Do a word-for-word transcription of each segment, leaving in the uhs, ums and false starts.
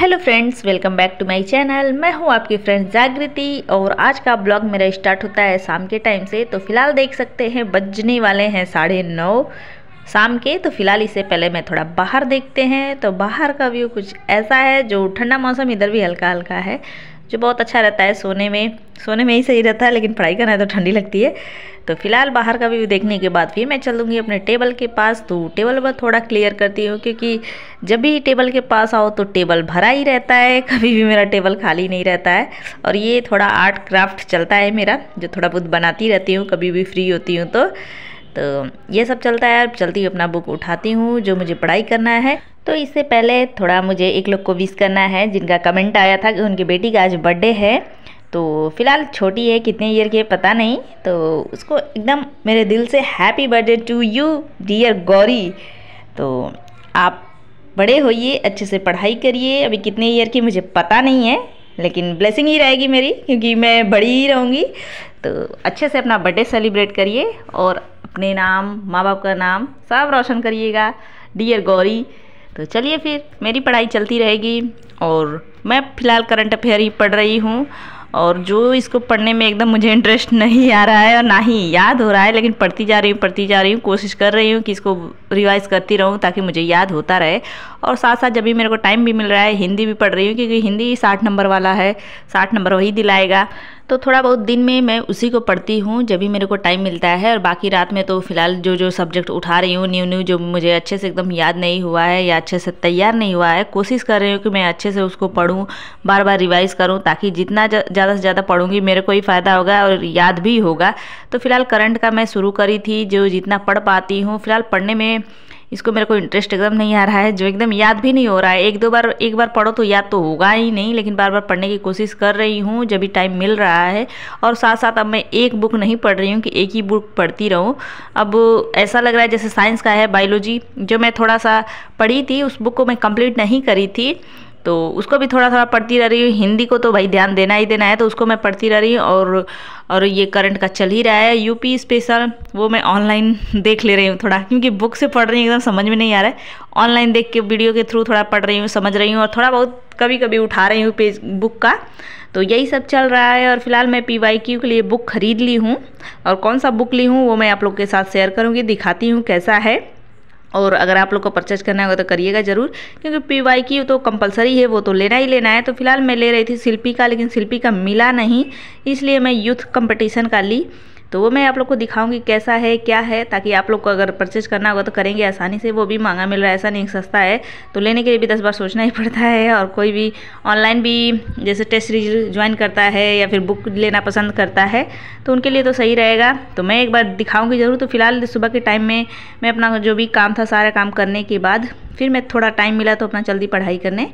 Hello friends, welcome back to my channel. मैं हूं आपकी फ्रेंड जागृति और आज का ब्लॉग मेरा स्टार्ट होता है शाम के टाइम से। तो फिलहाल देख सकते हैं बजने वाले हैं साढ़े नौ शाम के। तो फिलहाल इससे पहले मैं थोड़ा बाहर देखते हैं। तो बाहर का व्यू कुछ ऐसा है, जो ठंडा मौसम इधर भी हल्का हल्का है, जो बहुत अच्छा रहता है। सोने में सोने में ही सही रहता है, लेकिन पढ़ाई करना है तो ठंडी लगती है। तो फिलहाल बाहर का व्यू देखने के बाद फिर मैं चलूँगी अपने टेबल के पास। तो टेबल पर थोड़ा क्लियर करती हूँ, क्योंकि जब भी टेबल के पास आओ तो टेबल भरा ही रहता है, कभी भी मेरा टेबल खाली नहीं रहता है। और ये थोड़ा आर्ट क्राफ्ट चलता है मेरा, जो थोड़ा बहुत बनाती रहती हूँ कभी भी फ्री होती हूँ तो तो ये सब चलता है। चलती हूँ अपना बुक उठाती हूँ, जो मुझे पढ़ाई करना है। तो इससे पहले थोड़ा मुझे एक लोग को विश करना है, जिनका कमेंट आया था कि उनकी बेटी का आज बर्थडे है। तो फिलहाल छोटी है, कितने ईयर की है पता नहीं, तो उसको एकदम मेरे दिल से happy birthday to you dear Gauri. तो आप बड़े होइए, अच्छे से पढ़ाई करिए। अभी कितने ईयर की मुझे पता नहीं है, लेकिन ब्लेसिंग ही रहेगी मेरी, क्योंकि मैं बड़ी ही रहूँगी। तो अच्छे से अपना बर्थडे सेलिब्रेट करिए और अपने नाम, माँ बाप का नाम सब रोशन करिएगा, डियर गौरी। तो चलिए फिर, मेरी पढ़ाई चलती रहेगी और मैं फ़िलहाल करंट अफेयर ही पढ़ रही हूँ। और जो इसको पढ़ने में एकदम मुझे इंटरेस्ट नहीं आ रहा है और ना ही याद हो रहा है, लेकिन पढ़ती जा रही हूँ पढ़ती जा रही हूँ कोशिश कर रही हूँ कि इसको रिवाइज़ करती रहूँ, ताकि मुझे याद होता रहे। और साथ साथ जब भी मेरे को टाइम भी मिल रहा है, हिंदी भी पढ़ रही हूँ, क्योंकि हिंदी साठ नंबर वाला है, साठ नंबर वही दिलाएगा। तो थोड़ा बहुत दिन में मैं उसी को पढ़ती हूँ जब भी मेरे को टाइम मिलता है। और बाकी रात में तो फ़िलहाल जो जो सब्जेक्ट उठा रही हूँ न्यू न्यू, जो मुझे अच्छे से एकदम याद नहीं हुआ है या अच्छे से तैयार नहीं हुआ है, कोशिश कर रही हूँ कि मैं अच्छे से उसको पढूं, बार बार रिवाइज़ करूँ, ताकि जितना ज़्यादा से ज़्यादा पढूंगी मेरे को ही फ़ायदा होगा और याद भी होगा। तो फिलहाल करंट का मैं शुरू करी थी, जो जितना पढ़ पाती हूँ। फिलहाल पढ़ने में इसको मेरे को इंटरेस्ट एकदम नहीं आ रहा है, जो एकदम याद भी नहीं हो रहा है। एक दो बार एक बार पढ़ो तो याद तो होगा ही नहीं, लेकिन बार बार पढ़ने की कोशिश कर रही हूँ जब भी टाइम मिल रहा है। और साथ साथ अब मैं एक बुक नहीं पढ़ रही हूँ कि एक ही बुक पढ़ती रहूँ। अब ऐसा लग रहा है जैसे साइंस का है बायोलॉजी, जो मैं थोड़ा सा पढ़ी थी, उस बुक को मैं कंप्लीट नहीं करी थी, तो उसको भी थोड़ा थोड़ा पढ़ती रह रही हूँ। हिंदी को तो भाई ध्यान देना ही देना है, तो उसको मैं पढ़ती रह रही हूँ। और और ये करंट का चल ही रहा है, यूपी स्पेशल, वो मैं ऑनलाइन देख ले रही हूँ थोड़ा, क्योंकि बुक से पढ़ रही हूँ एकदम समझ में नहीं आ रहा है। ऑनलाइन देख के वीडियो के थ्रू थोड़ा पढ़ रही हूँ, समझ रही हूँ, और थोड़ा बहुत कभी कभी उठा रही हूँ पेज बुक का। तो यही सब चल रहा है। और फिलहाल मैं पी वाई क्यू के लिए बुक ख़रीद ली हूँ, और कौन सा बुक ली हूँ वो मैं आप लोग के साथ शेयर करूँगी, दिखाती हूँ कैसा है। और अगर आप लोग को परचेज करना होगा तो करिएगा ज़रूर, क्योंकि पी वाई क्यू तो कंपलसरी है, वो तो लेना ही लेना है। तो फिलहाल मैं ले रही थी शिल्पी का, लेकिन शिल्पी का मिला नहीं, इसलिए मैं यूथ कंपटीशन का ली। तो वो मैं आप लोग को दिखाऊंगी कैसा है क्या है, ताकि आप लोग को अगर परचेज करना होगा तो करेंगे आसानी से। वो भी महंगा मिल रहा है, ऐसा नहीं सस्ता है, तो लेने के लिए भी दस बार सोचना ही पड़ता है। और कोई भी ऑनलाइन भी जैसे टेस्ट सीरीज ज्वाइन करता है या फिर बुक लेना पसंद करता है, तो उनके लिए तो सही रहेगा। तो मैं एक बार दिखाऊँगी ज़रूर। तो फिलहाल सुबह के टाइम में मैं अपना जो भी काम था सारा काम करने के बाद फिर मैं थोड़ा टाइम मिला तो अपना जल्दी पढ़ाई करने,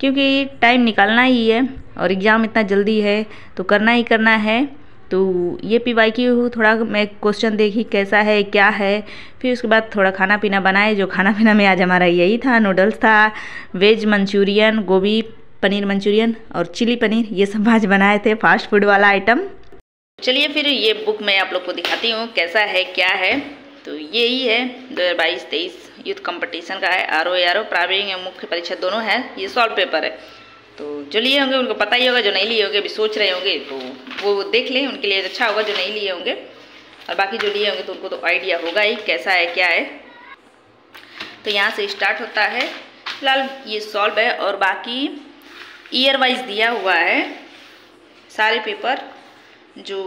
क्योंकि टाइम निकालना ही है और एग्ज़ाम इतना जल्दी है तो करना ही करना है। तो ये पी वाई क्यू थोड़ा मैं क्वेश्चन देखी कैसा है क्या है, फिर उसके बाद थोड़ा खाना पीना बनाए। जो खाना पीना में आज हमारा यही था, नूडल्स था, वेज मंचूरियन, गोभी पनीर मंचूरियन और चिली पनीर, ये सब आज बनाए थे, फास्ट फूड वाला आइटम। चलिए फिर ये बुक मैं आप लोग को दिखाती हूँ कैसा है क्या है। तो यही है दो हज़ार बाईस तेईस यूथ कंपटीशन का है, R O R O primary और मुख्य परीक्षा दोनों है। ये सॉल्व पेपर है, तो जो लिए होंगे उनको पता ही होगा, जो नहीं लिए होंगे अभी सोच रहे होंगे तो वो देख लें, उनके लिए अच्छा होगा जो नहीं लिए होंगे। और बाकी जो लिए होंगे तो उनको तो आइडिया होगा ही कैसा है क्या है। तो यहाँ से स्टार्ट होता है, फिलहाल ये सॉल्व है और बाकी ईयर वाइज दिया हुआ है सारे पेपर, जो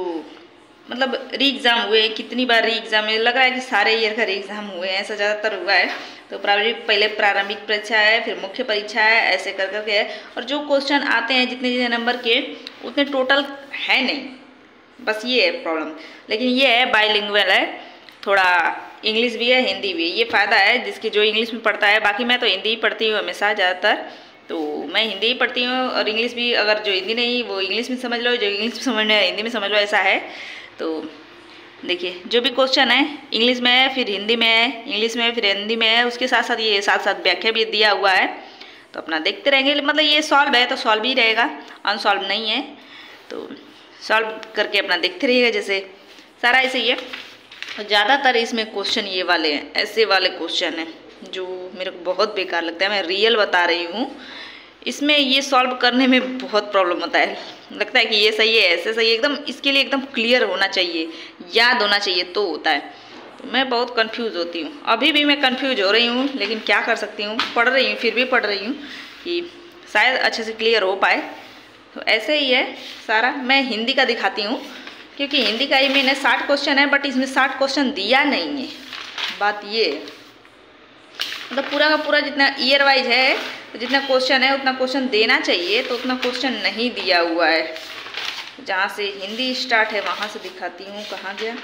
मतलब री एग्ज़ाम हुए कितनी बार री एग्ज़ाम है, लग रहा है कि सारे ईयर का री एग्ज़ाम हुए हैं, ऐसा ज़्यादातर हुआ है। तो प्राइमरी पहले प्रारंभिक परीक्षा है, फिर मुख्य परीक्षा है, ऐसे कर करके है। और जो क्वेश्चन आते हैं जितने जितने नंबर के उतने टोटल है नहीं, बस ये है प्रॉब्लम। लेकिन ये है बाइलिंगुअल है, थोड़ा इंग्लिश भी है हिंदी भी है, ये फ़ायदा है जिसकी जो इंग्लिश में पढ़ता है। बाकी मैं तो हिंदी ही पढ़ती हूँ हमेशा ज़्यादातर, तो मैं हिंदी ही पढ़ती हूँ। और इंग्लिश भी, अगर जो हिंदी नहीं वो इंग्लिश में समझ लो, जो इंग्लिश में समझ में हिंदी में समझ लो, ऐसा है। तो देखिए जो भी क्वेश्चन है इंग्लिश में है, फिर हिंदी में है, इंग्लिश में है फिर हिंदी में है, उसके साथ साथ ये साथ साथ व्याख्या भी दिया हुआ है। तो अपना देखते रहेंगे, मतलब ये सॉल्व है तो सॉल्व ही रहेगा, अनसॉल्व नहीं है। तो सॉल्व करके अपना देखते रहिएगा, जैसे सारा ऐसे ही है। ज़्यादातर इसमें क्वेश्चन ये वाले हैं, ऐसे वाले क्वेश्चन हैं जो मेरे को बहुत बेकार लगता है, मैं रियल बता रही हूँ। इसमें ये सॉल्व करने में बहुत प्रॉब्लम होता है, लगता है कि ये सही है, ऐसे सही है, एकदम इसके लिए एकदम क्लियर होना चाहिए, याद होना चाहिए तो होता है। तो मैं बहुत कंफ्यूज होती हूँ, अभी भी मैं कंफ्यूज हो रही हूँ, लेकिन क्या कर सकती हूँ, पढ़ रही हूँ, फिर भी पढ़ रही हूँ कि शायद अच्छे से क्लियर हो पाए। तो ऐसे ही है सारा। मैं हिंदी का दिखाती हूँ क्योंकि हिंदी का ही मैंने साठ क्वेश्चन है, बट इसमें साठ क्वेश्चन दिया नहीं है, बात ये है। मतलब पूरा का पूरा जितना ईयर वाइज है, जितना क्वेश्चन है उतना क्वेश्चन देना चाहिए, तो उतना क्वेश्चन नहीं दिया हुआ है। जहाँ से हिंदी स्टार्ट है वहाँ से दिखाती हूँ, कहाँ गया,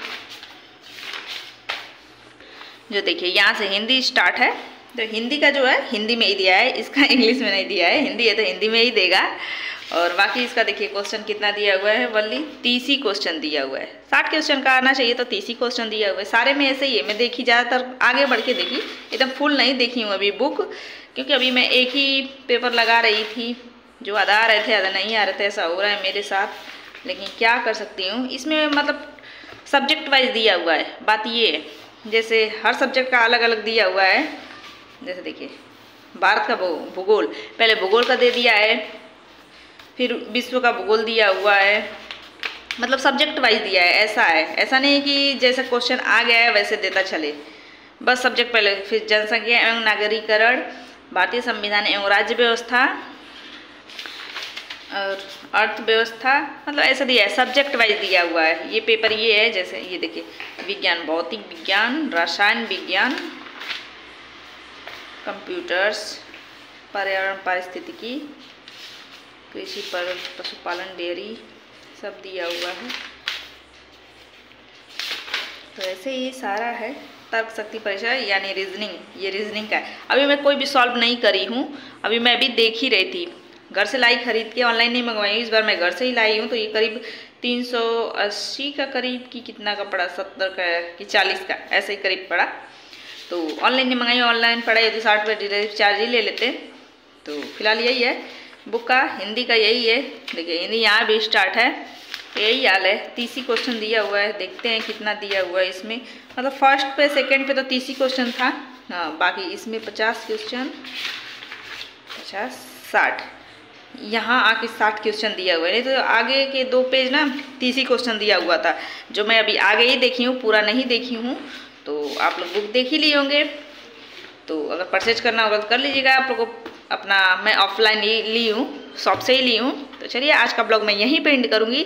जो देखिए यहाँ से हिंदी स्टार्ट है। तो हिंदी का जो है हिंदी में ही दिया है, इसका इंग्लिश में नहीं दिया है, हिंदी है तो हिंदी में ही देगा। और बाकी इसका देखिए क्वेश्चन कितना दिया हुआ है, वल्ली तीस ही क्वेश्चन दिया हुआ है। साठ क्वेश्चन का आना चाहिए तो तीस ही क्वेश्चन दिया हुआ है। सारे में ऐसे ही है, मैं देखी ज़्यादातर आगे बढ़ के देखी, एकदम फुल नहीं देखी हूँ अभी बुक, क्योंकि अभी मैं एक ही पेपर लगा रही थी, जो आधा आ रहे थे आधा नहीं आ रहे थे, ऐसा हो रहा है मेरे साथ। लेकिन क्या कर सकती हूँ, इसमें मतलब सब्जेक्ट वाइज दिया हुआ है, बात ये है। जैसे हर सब्जेक्ट का अलग अलग दिया हुआ है, जैसे देखिए भारत का भूगोल, पहले भूगोल का दे दिया है, फिर विश्व का भूगोल दिया हुआ है, मतलब सब्जेक्ट वाइज दिया है। ऐसा है, ऐसा नहीं कि जैसा क्वेश्चन आ गया है वैसे देता चले, बस सब्जेक्ट पहले, फिर जनसंख्या एवं नागरिकरण, भारतीय संविधान एवं राज्य व्यवस्था और अर्थव्यवस्था, मतलब ऐसा दिया है, सब्जेक्ट वाइज दिया हुआ है। ये पेपर ये है, जैसे ये देखिए विज्ञान, भौतिक विज्ञान, रसायन विज्ञान, कंप्यूटर्स, पर्यावरण पारिस्थितिकी, कृषि पर पशुपालन, डेयरी, सब दिया हुआ है। तो ऐसे ये सारा है। तर्क शक्ति परीक्षा यानी रीजनिंग, ये रीजनिंग का है। अभी मैं कोई भी सॉल्व नहीं करी हूँ, अभी मैं अभी देख ही रही थी, घर से लाई, खरीद के ऑनलाइन नहीं मंगवाई हूँ, इस बार मैं घर से ही लाई हूँ। तो ये करीब तीन सौ अस्सी का करीब कि कितना का पड़ा, सत्तर का कि चालीस का, ऐसे ही करीब पड़ा। तो ऑनलाइन नहीं मंगाई, ऑनलाइन पढ़ाई तो साठ रुपये डिलीवरी चार्ज ही ले लेते। तो फिलहाल यही है बुक का, हिंदी का यही है। देखिए हिंदी यहाँ भी स्टार्ट है, यही हाल है, तीस ही क्वेश्चन दिया हुआ है। देखते हैं कितना दिया हुआ है इसमें, मतलब फर्स्ट पे सेकंड पे तो तीस ही क्वेश्चन था, हाँ, बाकी इसमें पचास क्वेश्चन, पचास साठ, यहाँ आके साठ क्वेश्चन दिया हुआ है। नहीं तो आगे के दो पेज ना तीस ही क्वेश्चन दिया हुआ था, जो मैं अभी आगे ही देखी हूँ, पूरा नहीं देखी हूँ। तो आप लोग बुक देख ही लिए होंगे, तो अगर परचेज करना होगा तो कर लीजिएगा आप लोग को। अपना मैं ऑफलाइन ली हूँ, शॉप से ही ली हूँ। तो चलिए आज का ब्लॉग मैं यहीं पे एंड करूँगी।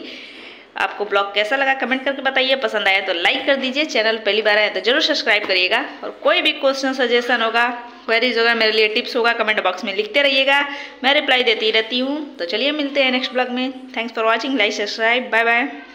आपको ब्लॉग कैसा लगा कमेंट करके बताइए, पसंद आया तो लाइक कर दीजिए, चैनल पहली बार आया तो जरूर सब्सक्राइब करिएगा। और कोई भी क्वेश्चन, सजेशन होगा, क्वेरीज होगा, मेरे लिए टिप्स होगा, कमेंट बॉक्स में लिखते रहिएगा, मैं रिप्लाई देती रहती हूँ। तो चलिए मिलते हैं नेक्स्ट ब्लॉग में। Thanks for watching, like subscribe, bye bye.